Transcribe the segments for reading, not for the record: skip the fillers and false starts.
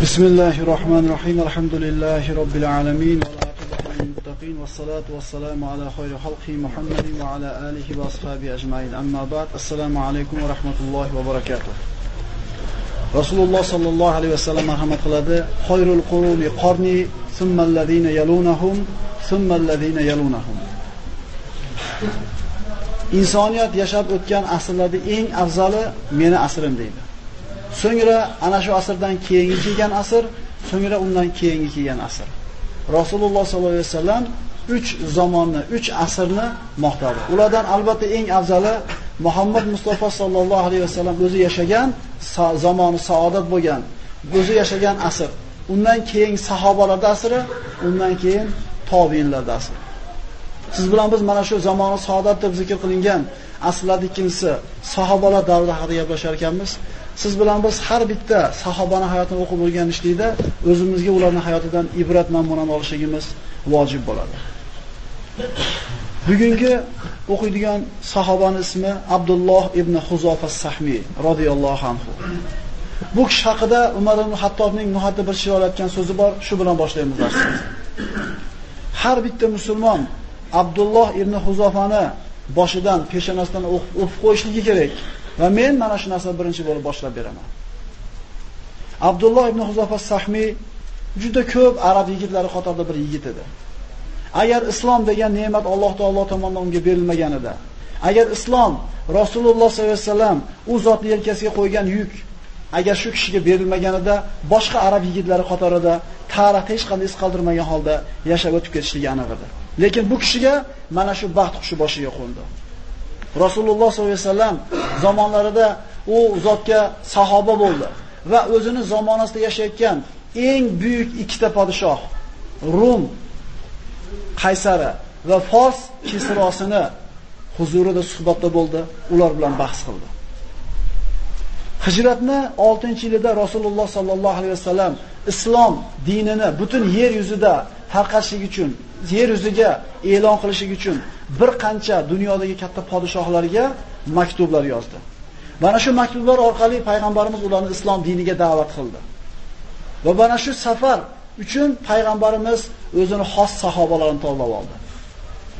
Bismillahirrahmanirrahim. Elhamdülillahi Rabbil alemin. Ve salatu ve selamu ala hayri halki Muhammedin ve ala alihi ve ashabi ecmain. Amma ba'd. Esselamu aleyküm ve rahmetullahi ve berekatuhu. Rasulullah sallallahu aleyhi ve sellem merhamet kıladı. Hayrul kuruni karni, sümmellezine yalunahum, sümmellezine yalunahum. İnsaniyat yaşab ötken asırlarda en afzalı meni asırım deydi. So'ngra ana shu asrdan keyingi kelgan asr, so'ngra undan keyingi kelgan asr. Rasululloh sollallohu alayhi vasallam 3 zamonni, 3 asrni maqtadi. Ulardan albatta eng afzali Muhammed Mustafa sollallohu alayhi vasallam o'zi yashagan zamoni saodat bo'lgan, o'zi yashagan asr. Undan keyin sahobalar asri, undan keyin tobiinlar asri. Siz bilan biz mana shu zamoni saodat deb zikr qilingan asrlar ikkinchisi sahobalar davri haqida gaplashar ekanmiz. Siz bilan biz har bitta sahobaning hayotini o'qib o'rganishlikda o'zimizga ularning hayotidan ibrat namunasini olishimiz vojib bo'ladi. Bugungi o'qiydigan sahobaning ismi Abdulloh ibn Xuzofa as-Sahmiy radhiyallohu anhu. Bu kishi haqida Umar ibn Xattobning nohaqda bir shior aytgan so'zi bor, shu bilan boshlaymiz darsimizni. Har bitta musulmon Abdulloh ibn Xuzofani boshidan peshonasidan o'qib qo'yishligi kerak. Va men mana shu narsani birinchi bo'lib boshlab beraman. Abdulloh ibn Xuzofa as-Sahmiy juda ko'p arab yigitlari qatorida bir yigit edi. Agar islom degan ne'mat Alloh taolo tomonidan unga berilmaganida, agar islom Rasululloh sollallohu alayhi vasallam u zotni yelkasiga qo'ygan yuk agar shu kishiga berilmaganida, boshqa arab yigitlari qatorida tarixda hech qanday iz qoldirmagan holda yashab o'tib ketishligi aniq edi. Lekin bu kishiga mana shu baxt qushi boshiga qo'ndi. Rasululloh sollallohu alayhi vasallam zamonlarida u zotga sahoba bo'ldi va o'zini zamonasida yashayotgan eng buyuk ikkita podshoh Rum Kayseri va Fas Kisrosini huzurida suhbatda bo'ldi, ular bilan bahs qildi. Hijratni 6-yilida Rasululloh sollallohu alayhi vasallam islom dinini butun yer yuzida tarqatish uchun, yer yuziga e'lon qilish uchun bir qancha dunyodagi katta podshohlarga maktublar yozdi. Mana shu maktublar orqali payg'ambarimiz ularni islom diniga da'vat qildi. Va mana shu safar uchun payg'ambarimiz o'zini xos sahobalarini tanlab oldi.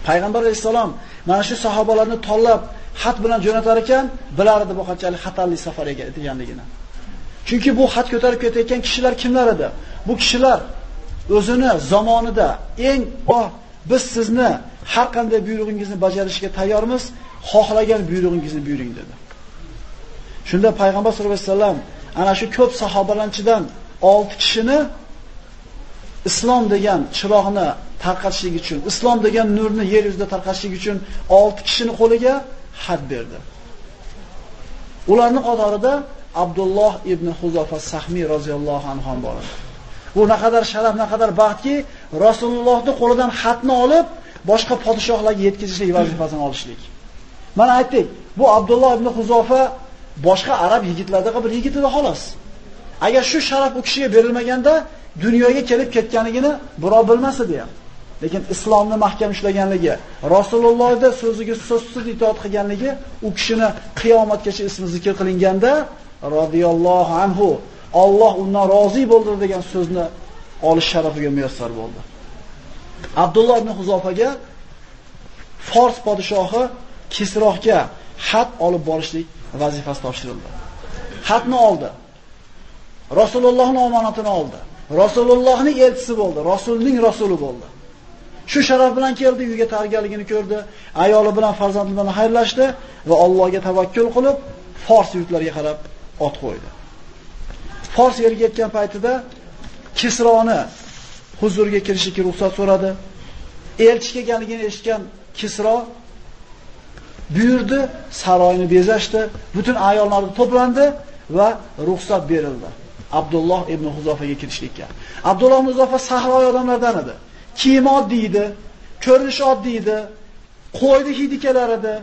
Payg'ambar aleyhissalom mana shu sahobalarni tanlab xat bilan jo'natar ekan, bilardi bu qanchalik xatarli safar ekanligini. Chunki bu xat ko'tarib ketayotgan kishilar kimlar edi? Bu kishilar o'zini zamonida eng biz sizni har qanday buyrug'ingizni bajarishga tayyormiz, xohlagan buyrug'ingizni buyuring dedi. Shunda payg'ambar sollallohu alayhi vasallam ana shu ko'p sahobalardan 6 kishini islom degan chiroqni tarqatishlik uchun, islom degan nurni yer yuzida tarqatishlik uchun 6 kishini qo'liga xat berdi. Ularning qatorida Abdulloh ibn Xuzofa as-Sahmiy roziyallohu anhu ham bor edi. Bu naqadar sharaf, naqadar baxtki, Rasulullohning qo'lidan xatni olib boshqa podshohlarga yetkazishlik vazifasini olishlik. Mana aytdik, bu Abdulloh ibn Xuzofa boshqa arab yigitlardan bir yigit edi xolos. Agar shu sharaf u kishiga berilmaganda dunyoga kelib ketganligini birov bilmas edi ham. Lekin islomni mahkam ushlaganligi, Rasulullohda so'ziga so'zsiz itoat qilganligi u kishini qiyomatgacha ismi zikr qilinganda radhiyallohu anhu Alloh undan rozi bo'ldi degan so'zni olish sharafiga muyassar bo'ldi. Abdulloh ibn Xuzofaga Fors podshohi Kisrohga xat olib borishlik vazifasi topshirildi. Xatni oldi. Rasulullohning omonatini oldi. Rasulullohning elchisi bo'ldi, Rasulning rasuli bo'ldi. Shu sharaf bilan keldi, uyga targaligini ko'rdi, ayoli bilan farzandi bilan xayrlashdi va Allohga tavakkul qilib Fors yurtlariga qarab ot qo'ydi. Fors yeriga yetgan paytida Kisroni huzuriga kirishga ruxsat so'radi. Elchi kelganligini eshitgan Kisro buyurdi, saroyni bezashdi, butun ayollar to'plandi va ruxsat berildi Abdulloh ibn Xuzofaga kirishlikka. Abdulloh ibn Xuzofa sahroy odamlardan edi. Kiyimi oddiy edi, ko'rinishi oddiy edi, qo'ydi hidikalar edi.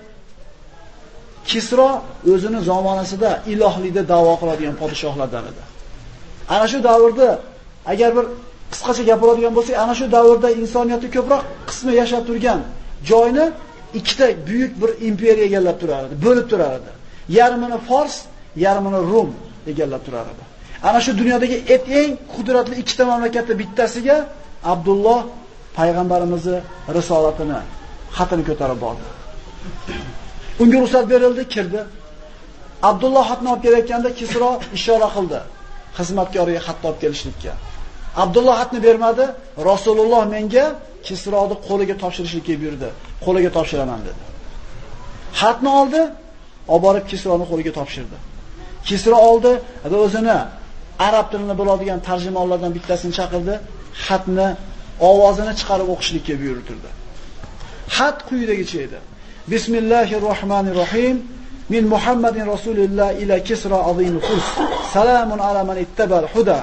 Kisro o'zini zamonasida ilohlikda da'vo qiladigan podshohlardan edi. Ana shu davrda agar bir qisqacha gapiradigan bo'lsak, ana shu davrda insoniyatni ko'proq qismi yashab turgan joyni ikkita buyuk bir imperiya egallab turar edi, bo'lib turar edi. Yarmini Fors, yarmini Rum egallab turar edi. Ana shu dunyodagi eng qudratli ikkita mamlakatda bittasiga Abdulloh payg'ambarimizning risolatini xatini ko'tarib bordi. Unga ruxsat berildi, kirdi. Abdulloh xatni olib kelayotganda Kisro ishora qildi xizmatkoriga xat olib kelishlikka. Abdulloh xatni bermadi, Rasululloh menga Kisroni qo'liga topshirishlikka buyurdi. Qo'liga topshiraman dedi. Xatni oldi, olib borib Kisroni qo'liga topshirdi. Kisra oldi ve o'zini arab tilini biladigan tarjimonlardan bittasini chaqirdi. Xatni ovozini chiqarib o'qishlikka buyurtirdi. Xat quyidagicha edi. Bismillahirrohmanirrohim. Min Muhammadin Rasulillah ila Kisra azimul Furs. Salamun ala man ittabal huda.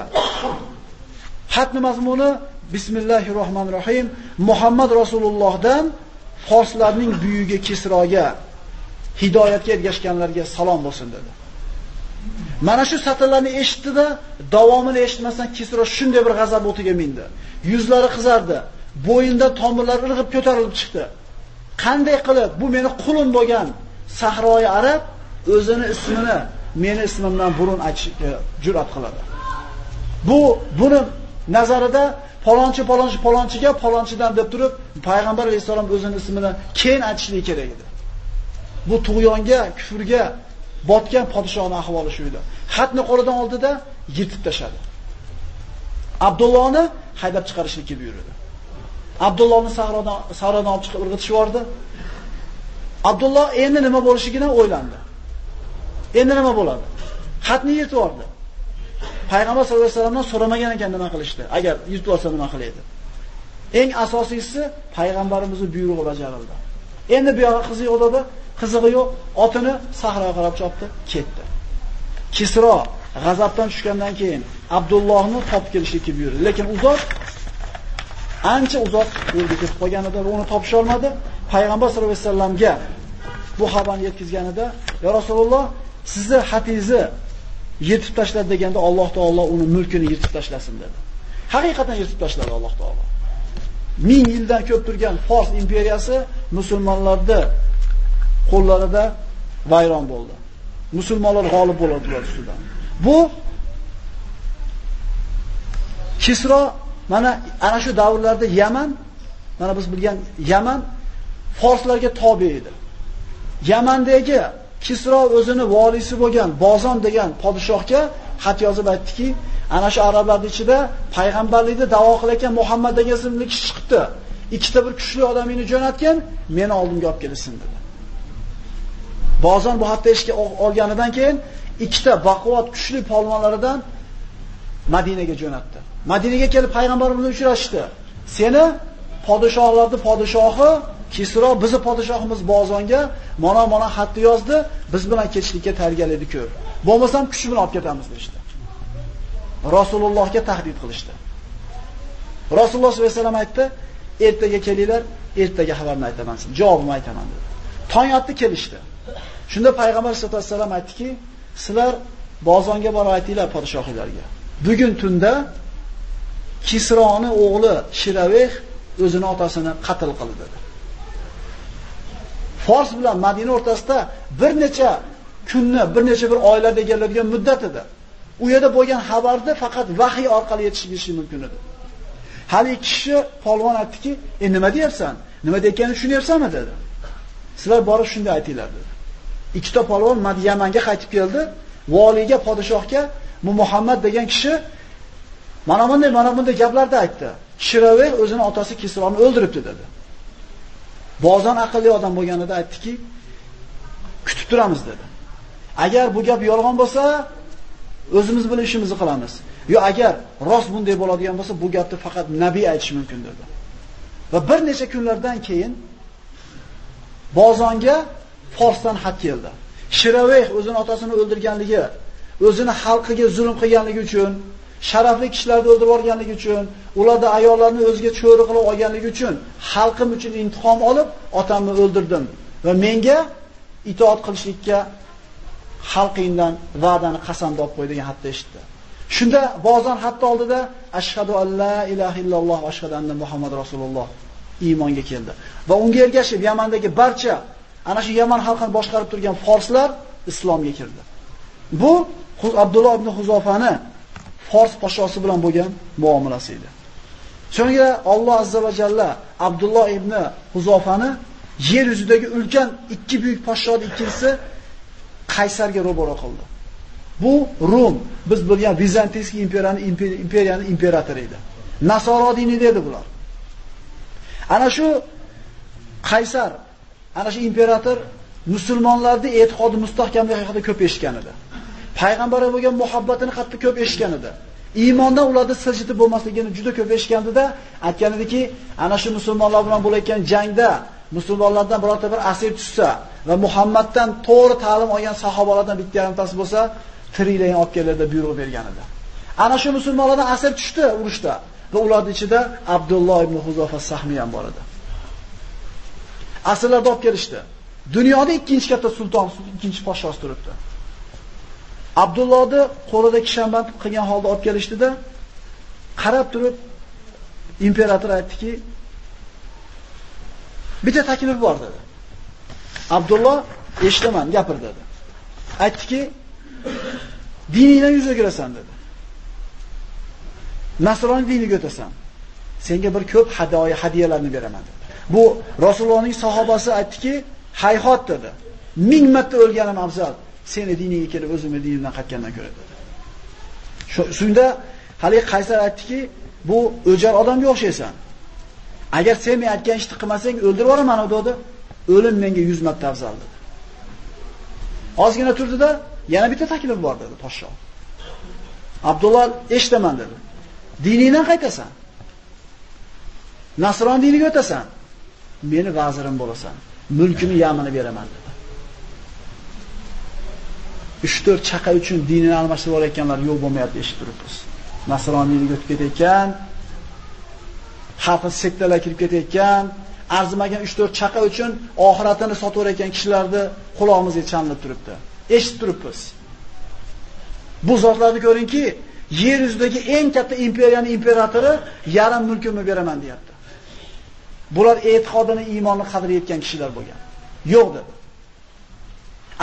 Xatning mazmuni Bismillahirrohmanirrohim. Muhammad Rasulullohdan Forslarning buyugi Kisroga hidoyatga ergashganlarga salom bo'lsin dedi. Mana shu satrlarni eshitdi-da, davomini eshitmasdan Kisra shunday bir g'azab o'tiga mindi. Yuzlari qizardi, bo'yinda tomirlari irg'ib ko'tarilib chiqdi. Qanday qilib bu meni qulim bo'lgan sahroyi arab o'zini ismini meni ismimdan burun aytishga jur'at qiladi. Buni nazarida palonchi palonchidan deb turib payg'ambar aleyhissalom o'zining ismini keyin aytishligi kerak edi. Bu tug'yonga, kufrga botgan podshohning ahvoli shu edi. Xatni qo'lidan oldida yirtib tashladi. Abdullohni haydab chiqarishlikka buyurdi. Abdullohni sahrodan olib chiqib irg'itib yubordi. Abdulloh endi nima bo'lishigidan o'ylandi. Endi nima bo'ladi? Xatni yirtib yubordi. Payg'ambar sollallohu alayhi vasallamdan so'ramagan ekan nima qilishdi? Agar yirtib olsa nima qilardi? Eng asosiysi payg'ambarimizning buyrug'i bajarildi. Endi bu yo'q qizi yo'qda qizig'i yo'q, otini sahroga qarab chopdi, ketdi. Kisro g'azabdan tushgandan keyin Abdullohni topib kelishlikka buyurdi, lekin ancha uzoq yo'lga ketib qolganida uni topisha olmadi. Payg'ambar sollallohu alayhi vasallamga bu xabarni yetkazganida, "Ya Rasululloh, sizni xatingizni yirtib tashladi" deganda Alloh taolo uni mulkini yirtib tashlasin dedi. Haqiqatan yirtib tashladi Alloh taolo. 1000 yildan ko'p turgan Fas imperiyasi musulmonlarni qo'llarida vayron bo'ldi. Musulmonlar g'olib bo'ladilar ustidan. Bu Kisro mana shu davrlarda Yaman, mana biz bilgan Yaman forslarga tobe edi. Yamandagi Kisro o'zini valisi bo'lgan Bozon degan podshohga xat yozib aytdiki, ana shu arablar ichida payg'ambarlikni da'vo qilayotgan Muhammad degan ismli kishi chiqdi. Ikkita bir kuchli odamini jo'natgan, meni oldimga olib kelsin dedi. Bozon bu haqda ishga olganidan keyin ikkita baquvvat kuchli polvonlaridan Madinaga jo'natdi. Madinaga kelib payg'ambarimiz bilan uchrashdi. Seni podshohlarning podshohi Kisro, bizni podshohimiz Bozonga mana xatni yozdi, biz bilan ketishlikka tayyorladi-ku. Bo'lmasam kuch bilan olib ketamiz deshdi. Rasulullohga tahdid qilishdi. Rasululloh sollallohu alayhi vasallam aytdi, "Ertaga kelinglar, ertaga xabarni aytaman sizga, javobni aytaman" dedi. Tong otdi, kelishdi. Shunda payg'ambar sollallohu alayhi vasallam aytdiki, "Sizlar Bozonga borib aytinglar podshohlarga. Bugun tunda Kisroni o'g'li Şirevik o'zini otasini qatl qildi" dedi. Fors bilan Madina o'rtasida bir oylar deganlarga muddat edi. U yerda bo'lgan xabarni faqat vahiy orqali yetishishi mumkin edi. Hali kishi polvon aytdiki, "Nima deyapsan? Nima deganini tushunyapsanmi?" dedi. "Sizlar borib shunday aytinglar" dedi. Ikkita polvon Yamanga qaytib keldi. Valiga, podshohga Muhammed degan kishi mana bunday gaplarni aytdi. Şirevik o'zini otasi Kisroni o'ldiribdi dedi. Bozon aqlli odam bo'lganida aytdiki, "Kutib turamiz" dedi. "Agar bu gap yolg'on bo'lsa, o'zimiz bilan ishimizni qilamiz. Yo, agar rost bunday bo'ladigan bo'lsa, bu gapni faqat nabiy aytishi mumkin" dedi. Va bir necha kunlardan keyin Bozonga Forsdan xat keldi. Şirevik o'zini otasini o'ldirganligi, o'zini xalqiga zulm qilganligi uchun, sharafli kishilarni o'ldirib yuborganligi uchun, ularning ayollarini o'ziga cho'ri qilib olganligi uchun, xalqim uchun intiqom olib, otamni o'ldirdim va menga itoat qilishlikka xalqingdan va'dani qasamda olib qo'y degan xatni eshitdi. Shunda Bozon hatto oldida "Ashhadu an la ilaha illalloh va ashhadu anna Muhammad rasululloh" iymonga keldi. Va unga ergashib Yamandagi barcha ana shu Yaman xalqini boshqarib turgan forslar islomga kirdi. Bu Abdulloh ibn Xuzofani Fors podshosi bilan bo'lgan muomalasi edi. So'ngra Alloh azza va jalla Abdulloh ibn Xuzofani yer yuzidagi ulkan ikki buyuk podshoning ikkinchisi Qaysarga ro'baro qildi. Bu Rum, biz bilgan Bizans imperiyaning imperatori edi. Nasoro dini dedi bular. Ana shu Qaysar, ana shu imperator musulmonlarning e'tiqodi mustahkamligi haqida ko'p eshitgan edi. Payg'ambarga bo'lgan muhabbatini qattiq ko'p eshitgan edi. Iymondan ularni siljitib bo'lmasligini juda ko'p eshitganda aytgan ediki, ana shu musulmonlar bilan bo'layotgan jangda musulmonlardan birorta bir asir tushsa va Muhammaddan to'g'ri ta'lim olgan sahobalardan bitta yarimtasi bo'lsa, tirilgan olib kelinglar buyruq bergan edi. Ana shu musulmonlardan asir tushdi urushda va ularning ichida Abdulloh ibn Xuzofa as-Sahmiy ham bor edi. Asirlarni olib kelishdi. Dunyoda ikkinchi katta sulton, ikkinchi podshoh turibdi. Abdullohni qo'lida kishanband qilgan holda olib kelishdi-da, qarab turib imperator aytdiki, "Bitta taklif bor" dedi. Abdulloh "Eshitaman, gapir" dedi. Aytdiki, "Diningdan yuz o'girasan" dedi. "Nasroniy diniga o'tasan. Senga bir ko'p hadiyalarni beraman" dedi. Bu Rasulullohning sahobasi aytdiki, "Hayhot" dedi. "Ming marta o'lganim afzal. Seni diniga kelib o'zimni dinimdan qaytgandan ko'ra" dedi. Shunda hali Qaysar aytdiki, "Bu o'jar odamga o'xshaysan. Agar sen men aytgan ishni qilmasang, o'ldirib yuboraman" dedi. "O'lim menga 100 marta afzal" dedi. Ozgina turdi-da, "Yana bitta taklif bor" dedi podshoh. Abdulloh "Eshitaman" dedi. "Diningdan qaytasan. Nasron diniga o'tasan. Meni vazirim bo'lasan. Mulkimni Yamanni beraman" dedi. 3-4 chaqa uchun dinini almashtirib olayotganlar yo'q bo'lmayapti eshitib turibmiz. Nasroniylik o'tib ketayotgan, xafa sektalar kirib ketayotgan, arzimagan 3-4 chaqa uchun oxiratini sotib olayotgan kishilarni quloqimizga chalinib turibdi. Eshitib turibmiz. Bu zotlarni ko'ringki, yer yuzidagi eng katta imperiyaning imperatori yarim mulkimni beraman deyapti. Bular e'tiqodini, iymonni qadr etgan kishilar bo'lgan. Yo'q dedi.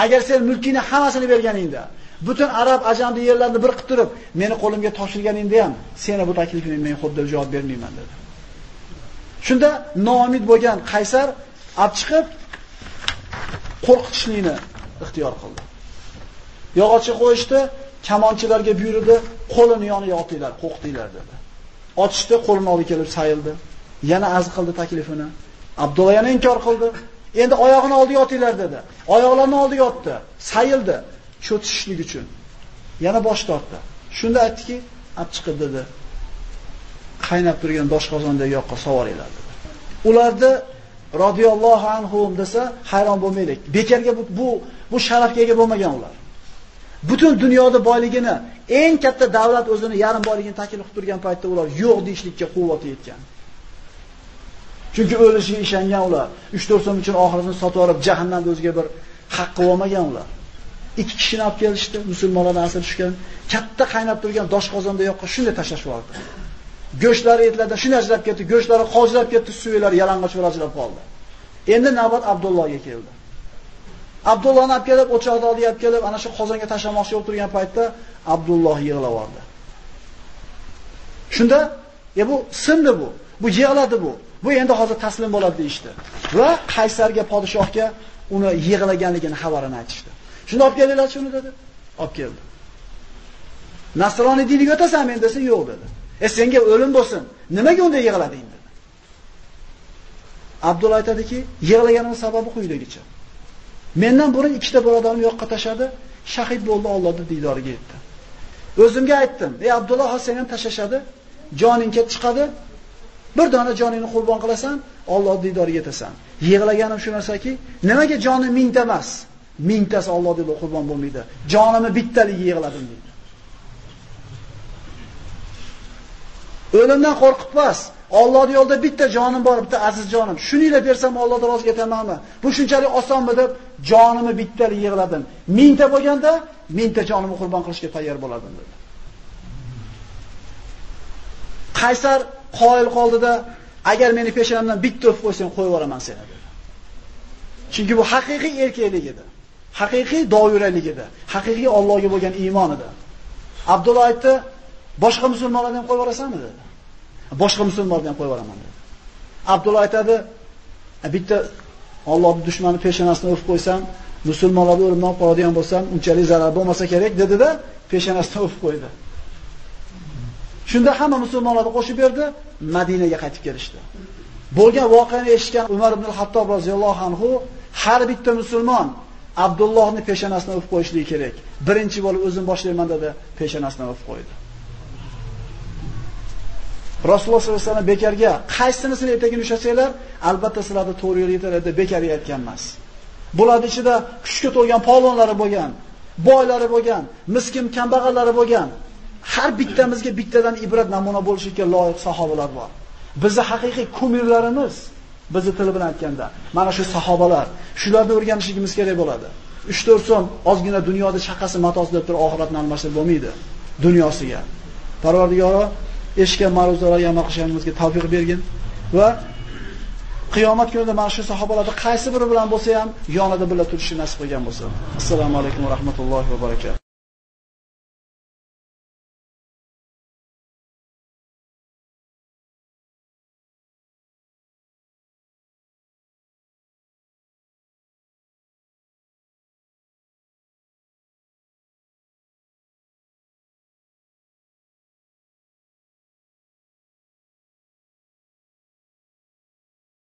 Agar sen mulkingni hammasini berganingda, butun arab ajamli yerlarni bir qitirib, meni qo'limga topshirganingda ham, seni bu taklifingni men xuddi javob bermayman" dedi. Shunda noumid bo'lgan Qaysar olib chiqib qo'rqitishlikni ixtiyor qildi. Yog'ochga qo'yishdi, kamonchilarga buyurdi, "Qo'lini yoniga otinglar, qo'rqitinglar" dedi. Otishdi, qo'lini olib kelib sayildi. Yana arz qildi taklifini. Abdulloh yana inkor qildi. "Endi oyog'ini oldiga otinglar" dedi. Oyoqlarini oldiga otdi, sayildi, cho'tishishlik uchun. Yana bosh tortdi. Shunda aytdiki, "Olib chiqib" dedi. "Qaynab turgan doshqozondagi yoqqa sovoringlar" dedi. Ularni radhiyallohu anhu desa, hayron bo'lmaylik. Bekarga bu sharafga ega bo'lmagan ular. Butun dunyoda boyligini, eng katta davlat o'zini yarim boyligini ta'kidlab turgan paytda ular yo'q deyishlikka quvvati yetgan. Chunki o'lishiga ishongan ular, 3-4 so'm uchun oxiratini sotib olib, jahannamda o'ziga bir haqqi bo'lmagan ular. 2 kishini olib kelishdi, musulmonlardan asir tushgan, katta qaynab turgan doshqozonda yoqqa shunday tashlashib oldi. Go'shtlari etlardan shunday ajrab ketdi, go'shtlari qojirab ketdi, suyaklari yalang'och bo'lib qoldi. Endi navbat Abdullohga keldi. Abdullohni olib kelib, o'choqni olib kelib, ana shu qozonga tashlamoqchi bo'lib turgan paytda Abdulloh yig'lab yubordi. Shunda, "Ya bu sindi bu yig'ladi bu. Bu endi hozir taslim bo'ladi" deydi. Va Qaysarga, podshohga uni yig'laganligini xabarini aytishdi. "Shuni olib kelinglar shuni" dedi. Olib keldi. "Nasroniy diniga o'tasan" men desa, "Yo'q" dedi. "Senga o'lim bo'lsin. Nimaga unda yig'lading" dedi. Abdulloh aytadiki, "Yig'laganimning sababi quyidagicha. Mendan burun 2ta birodarimni yoqqa tashladi, shahid bo'ldi, Allohning diydoriga yetdi. O'zimga aytdim, "Ey Abdulloh, sen ham tashlashadi, joning ketib chiqadi. Bir dona joningni qurbon qilasan, Alloh diydoriga yetasan. Yig'laganim shu narsaki, nimaga joni 1000ta emas, 1000tasi Alloh deb qurbon bo'lmaydi. Jonimni bittaligiga yig'ladim" dedi. "O'limdan qo'rqibmas. Alloh yo'lida bitta jonim bor, bitta aziz jonim. Shuningla bersam Allohdan rozi ketamanmi? Bu shunchalik osonmi deb jonimni bittaligiga yig'ladim. 1000ta bo'lganda 1000ta jonimni qurbon qilishga tayyor bo'lardim" dedi. Qaysar qoyil qoldida, "Agar meni peshonamdan bitta o'p qo'ysang, qo'yib yuboraman seni" dedi. Chunki bu haqiqiy erkaklik edi. Haqiqiy doiralik edi. Haqiqiy Allohga bo'lgan iymon edi. Abdulloh aytdi, Boshqa musulmonlarni ham qo'yib yorasanmi dedi. Boshqa musulmonlarni ham qo'yib yoraman dedi. Abdulloh aytadi, bitta Allohning dushmani peshonasini o'f qo'ysam, musulmonlarni o'limdan qoladigan bo'lsam, unchalik zarar bo'lmasa kerak dedi-da, peshonasini o'f qo'ydi. Shunda hamma musulmonlarni qo'shib berdi, Madinaga qaytib kelishdi. Bo'lgan voqeani eshitgan Umar ibn Xattob roziyallohu anhu har bitta musulmon Abdullohning peshonasini o'f qo'yishligi kerak. Birinchi bo'lib o'zim boshlayman dedi, peshonasini o'f qo'ydi. Rasululloh sollallohu alayhi vasallam bekarga qaysinisini ertaga ushlasanglar, albatta sizlarga to'g'ri yo'l yetaradi, bekarga aytgan emas. Bularning ichida kuchga to'lgan polvonlari bo'lgan, boylari bo'lgan, miskin kambag'allari bo'lgan. Har bittamizga bittadan ibrat namuna bo'lishga loyiq sahobalar bor. Bizi haqiqiy ko'mirlarimiz, bizni til bilan aytganda, mana shu sahobalar, shularni o'rganishimiz kerak bo'ladi. 3-4 so'm ozgina dunyoda shaqasi matosi deb turib oxiratni almashtirib bo'lmaydi dunyosiga. Parvardigoro eshitgan ma'ruzalarga amal qilishimizga tavfiq bergin va qiyomat kunida mana shu sahobalarning qaysi biri bilan bo'lsa ham yonida birga turishni nasib qilgan bo'lsin. Assalomu alaykum va rahmatullohi va barakotuh.